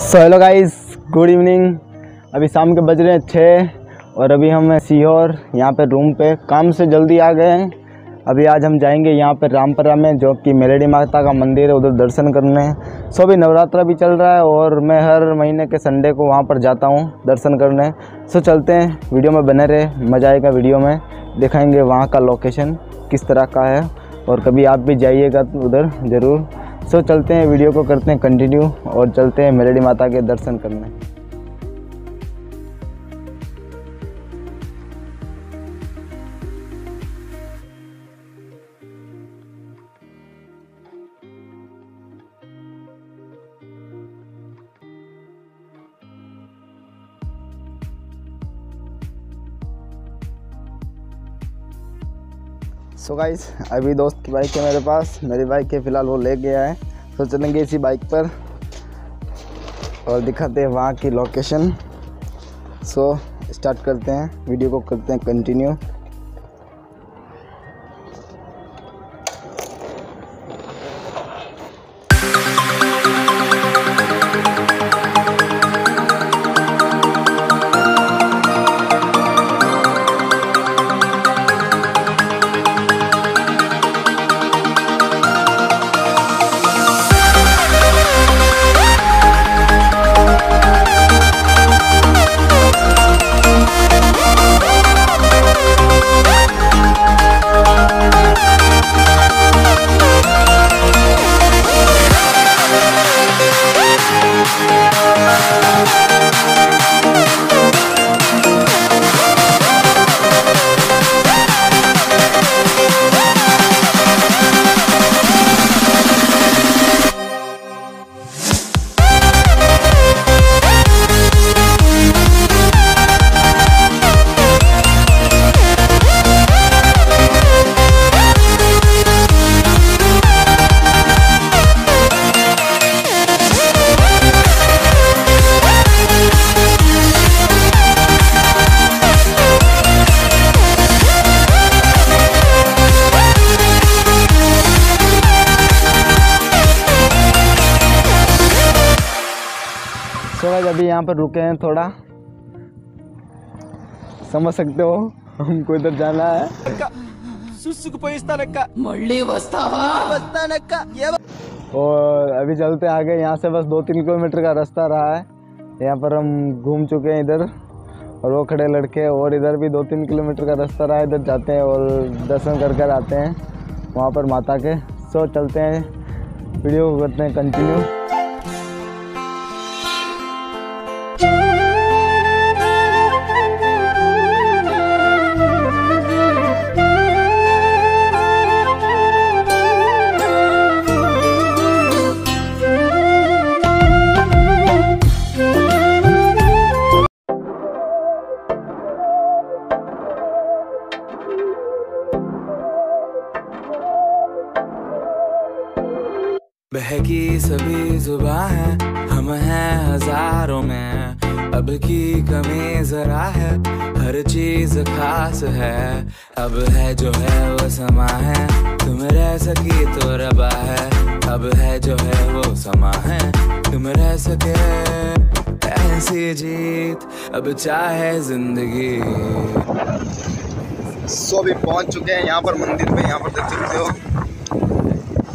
सो hello guys, good evening. अभी शाम के बज रहे हैं 6 और अभी हम सीहोर यहाँ पर रूम पे काम से जल्दी आ गए हैं। अभी आज हम जाएंगे यहाँ पर रामपरा में, जो कि मेलडी माता का मंदिर है, उधर दर्शन करने। सो अभी नवरात्रा भी चल रहा है और मैं हर महीने के संडे को वहाँ पर जाता हूँ दर्शन करने। सो चलते हैं, वीडियो में बने रहे, मज़ा आएगा। वीडियो में दिखाएँगे वहाँ का लोकेशन किस तरह का है और कभी आप भी जाइएगा तो उधर ज़रूर। सो चलते हैं, वीडियो को करते हैं कंटिन्यू और चलते हैं मेलडी माता के दर्शन करने। सो गाइस, अभी दोस्त की बाइक है मेरे पास, मेरी बाइक है फिलहाल, वो ले गया है। तो चलेंगे इसी बाइक पर और दिखाते हैं वहाँ की लोकेशन। सो स्टार्ट करते हैं, वीडियो को करते हैं कंटिन्यू। अभी यहाँ पर रुके हैं, थोड़ा समझ सकते हो, हमको इधर जाना है। और अभी चलते आगे, यहाँ से बस 2-3 किलोमीटर का रास्ता रहा है। यहाँ पर हम घूम चुके हैं इधर, और वो खड़े लड़के, और इधर भी 2-3 किलोमीटर का रास्ता रहा है। इधर जाते हैं और दर्शन कर कर आते हैं वहाँ पर माता के। सो चलते हैं, वीडियो को करते हैं कंटिन्यू। बहकी सभी जुबां है, हम हैं हजारों में, अब की कमी जरा है, हर चीज खास है, अब है जो है वो समा है, तुम रह सकी तो रबा है, अब है जो है वो समा है, तुम रह सके ऐसी जीत, अब चाहे जिंदगी। सो भी पहुंच चुके हैं यहाँ पर मंदिर में, यहाँ पर देख सकते हो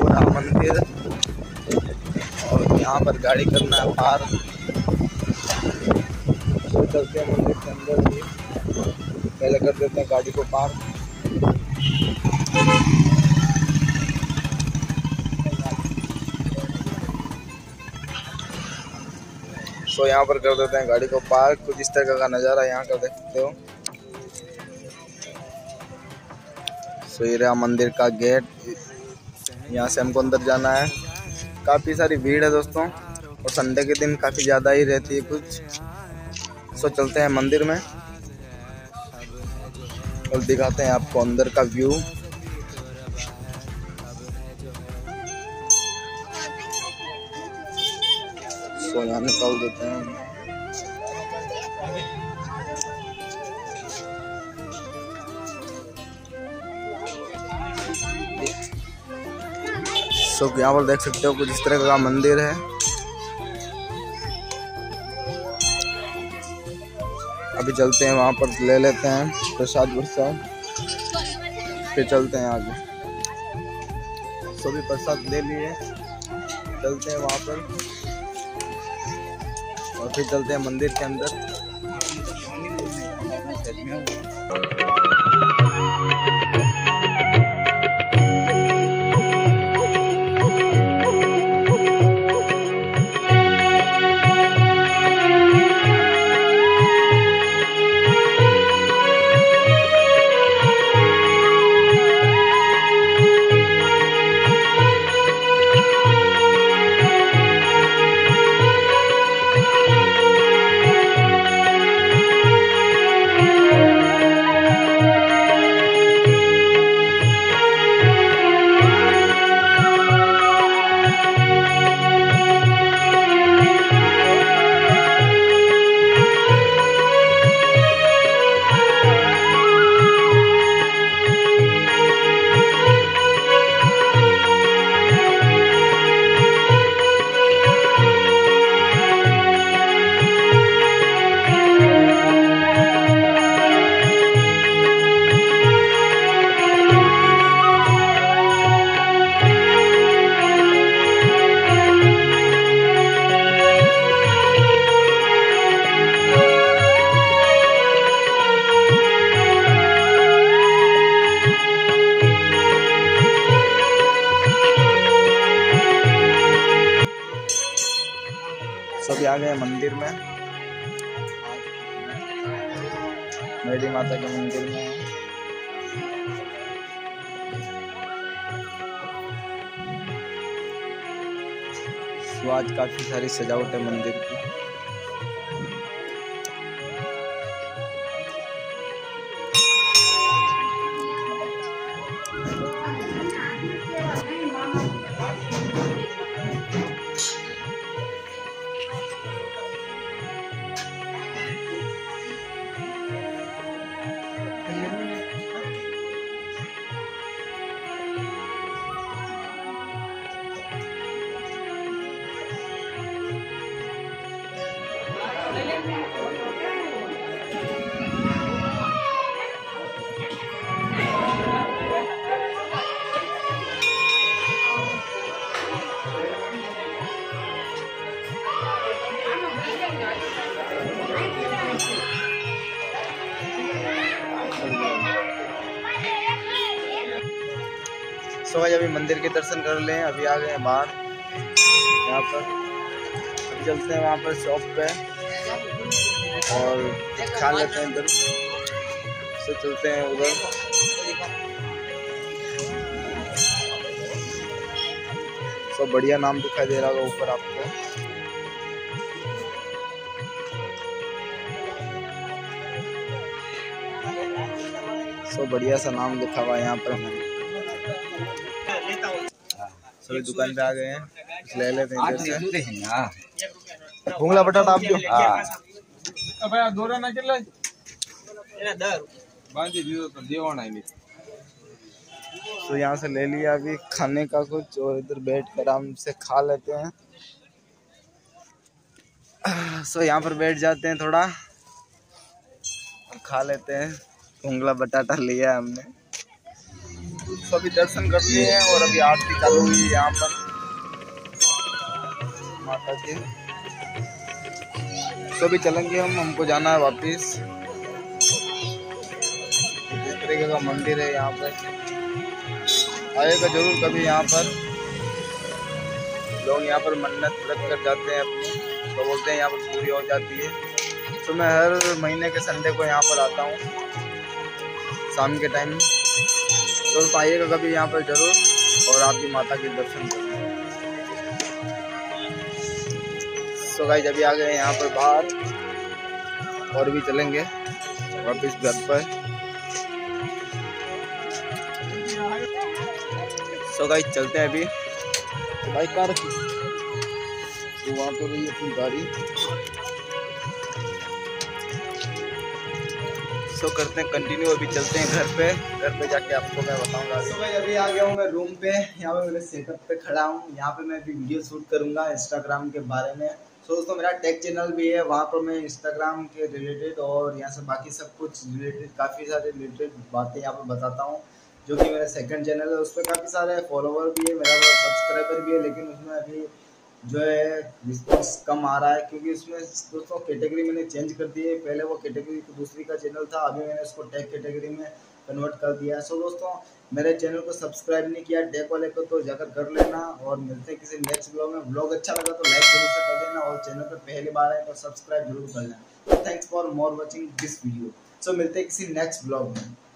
पूरा मंदिर, यहाँ पर गाड़ी करना है बाहर। तो चलते हैं मंदिर के अंदर भी, पहले कर देते हैं गाड़ी को पार। तो यहाँ पर कर देते हैं गाड़ी को पार। कुछ इस तरह का नज़ारा यहाँ का देख सकते हो। श्री राम मंदिर का गेट, यहाँ से हमको अंदर जाना है। काफ़ी सारी भीड़ है दोस्तों, और संडे के दिन काफ़ी ज़्यादा ही रहती है कुछ। सो चलते हैं मंदिर में और दिखाते हैं आपको अंदर का व्यू। सो यहाँ निकाल देते हैं। तो यहाँ पर देख सकते हो कुछ इस तरह का मंदिर है। अभी चलते हैं वहाँ पर ले लेते हैं प्रसाद वरसाद, फिर चलते हैं आगे। सभी प्रसाद ले लिए, चलते हैं वहाँ पर और फिर चलते हैं मंदिर के अंदर। सभी आ गए मंदिर में, मेलडी माता के मंदिर में। आज काफी सारी सजावट है मंदिर की। सो भाई अभी मंदिर के दर्शन कर लें, अभी आ गए हैं बाहर। यहाँ पर चलते हैं वहाँ पर शॉप पे और खा लेते हैं इधर से, चलते हैं उधर। सो बढ़िया नाम दिखाई दे रहा होगा ऊपर आपको। तो बढ़िया सा नाम लिखा हुआ है यहाँ पर हमारे। सभी दुकान पे आ गए हैं, ले लेते हैं इधर से। भूंगला बटाटा आप दो ना तो यहाँ से ले लिया अभी खाने का कुछ, और इधर बैठ कर आराम से खा लेते हैं। सो यहाँ पर बैठ जाते हैं थोड़ा और खा लेते हैं। भूंगला बटाटा लिया हमने। सभी दर्शन कर लिए हैं और अभी आरती चालू हुई है यहाँ पर माता की। तो अभी चलेंगे हम, हमको जाना है वापिस। इस तरीके का मंदिर है यहाँ पर, आएगा जरूर कभी यहाँ पर। लोग यहाँ पर मन्नत रख कर जाते हैं अपनी, तो बोलते हैं यहाँ पर पूरी हो जाती है। तो मैं हर महीने के संडे को यहाँ पर आता हूँ शाम के टाइम। तो आइएगा कभी यहाँ पर जरूर और आप भी माता के दर्शन करें। सो गाइस अभी आ गए यहाँ पर बाहर और भी चलेंगे वापिस घर पर। सो गाइस चलते हैं अभी। भाई कार तो वहाँ पर रही अपनी गाड़ी। तो करते हैं कंटिन्यू, अभी चलते हैं घर पे। घर पे जाके आपको मैं बताऊंगा। सुबह अभी आ गया हूँ मैं रूम पे, यहाँ पे मेरे सेटअप पे खड़ा हूँ। यहाँ पे मैं अभी वीडियो शूट करूँगा इंस्टाग्राम के बारे में। तो दोस्तों मेरा टेक चैनल भी है, वहाँ पर मैं इंस्टाग्राम के रिलेटेड और यहाँ से बाकी सब कुछ रिलेटेड काफ़ी सारे रिलेटेड बातें यहाँ पर बताता हूँ, जो कि मेरा सेकंड चैनल है। उस पर काफ़ी सारे फॉलोवर भी है, मेरा सब्सक्राइबर भी है, लेकिन उसमें अभी जो है रिस्पॉन्स कम आ रहा है, क्योंकि उसमें दोस्तों कैटेगरी मैंने चेंज कर दी है। पहले वो कैटेगरी दूसरी का चैनल था, अभी मैंने उसको टेक कैटेगरी में कन्वर्ट कर दिया है। सो दोस्तों मेरे चैनल को सब्सक्राइब नहीं किया टेक वाले को तो जाकर कर लेना, और मिलते हैं किसी नेक्स्ट ब्लॉग में। ब्लॉग अच्छा लगा तो लाइक जरूर से कर देना, और चैनल पर पहली बार आए तो सब्सक्राइब जरूर कर लेना। Thanks for more watching this video. So मिलते हैं किसी नेक्स्ट ब्लॉग में।